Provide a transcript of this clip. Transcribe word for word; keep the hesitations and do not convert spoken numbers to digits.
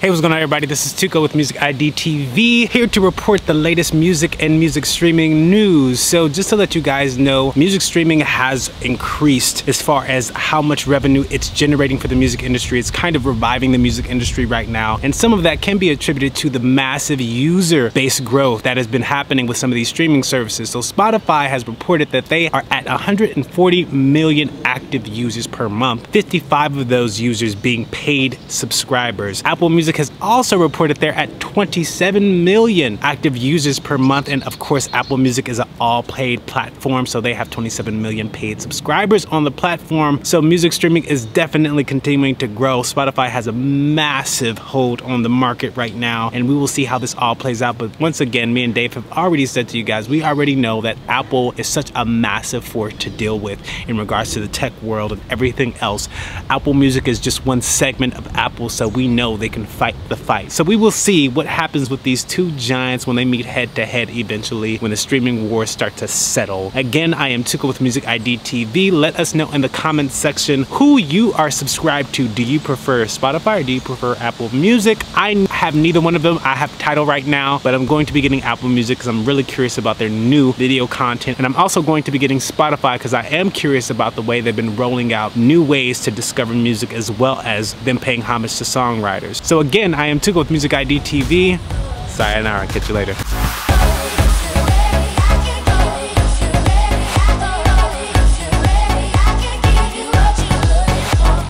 Hey, what's going on, everybody? This is Tuko with MUSIK I D T V, here to report the latest music and music streaming news. So just to let you guys know, music streaming has increased as far as how much revenue it's generating for the music industry. It's kind of reviving the music industry right now, and some of that can be attributed to the massive user base growth that has been happening with some of these streaming services. So Spotify has reported that they are at one hundred forty million active users per month, fifty-five of those users being paid subscribers. Apple Music has also reported they're at twenty-seven million active users per month, and of course Apple Music is an all paid platform, so they have twenty-seven million paid subscribers on the platform. So music streaming is definitely continuing to grow. Spotify has a massive hold on the market right now, and we will see how this all plays out. But once again, me and Dave have already said to you guys, we already know that Apple is such a massive force to deal with in regards to the tech world and everything else. Apple Music is just one segment of Apple, so we know they can fight the fight. So we will see what happens with these two giants when they meet head to head eventually, when the streaming wars start to settle. Again, I am Tuko with MUSIK I D T V. Let us know in the comments section who you are subscribed to. Do you prefer Spotify or do you prefer Apple Music? I have neither one of them. I have Tidal right now, but I'm going to be getting Apple Music because I'm really curious about their new video content. And I'm also going to be getting Spotify because I am curious about the way they've been rolling out new ways to discover music, as well as them paying homage to songwriters. So again, I am Tuko with MUSIK I D T V. Sayonara, catch you later.